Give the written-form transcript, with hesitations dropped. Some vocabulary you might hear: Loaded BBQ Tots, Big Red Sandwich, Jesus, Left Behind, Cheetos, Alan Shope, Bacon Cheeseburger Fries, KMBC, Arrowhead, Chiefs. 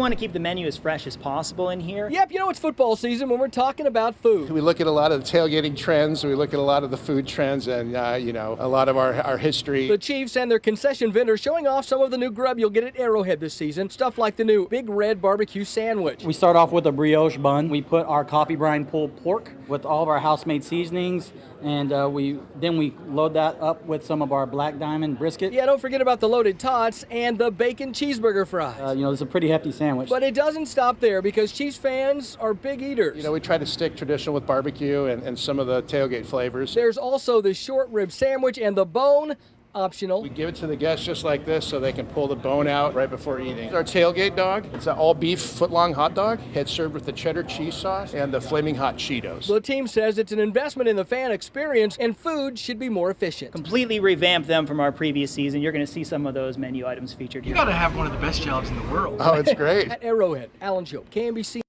We want to keep the menu as fresh as possible in here. Yep, you know, it's football season when we're talking about food. We look at a lot of the tailgating trends, we look at a lot of the food trends, and, you know, a lot of our history. The Chiefs and their concession vendors showing off some of the new grub you'll get at Arrowhead this season. Stuff like the new Big Red Barbecue Sandwich. We start off with a brioche bun. We put our coffee brine pulled pork with all of our house-made seasonings, and we load that up with some of our Black Diamond brisket. Yeah, don't forget about the loaded tots and the bacon cheeseburger fries. You know, it's a pretty hefty sandwich. But it doesn't stop there because Chiefs fans are big eaters. You know, we try to stick traditional with barbecue and some of the tailgate flavors. There's also the short rib sandwich and the bone, optional. We give it to the guests just like this so they can pull the bone out right before eating. Our tailgate dog, it's an all-beef footlong hot dog. It's served with the cheddar cheese sauce and the flaming hot Cheetos. The team says it's an investment in the fan experience and food should be more efficient. Completely revamped them from our previous season. You're going to see some of those menu items featured here. You got to have one of the best jobs in the world. Oh, it's great. At Arrowhead, Alan Shope, KMBC.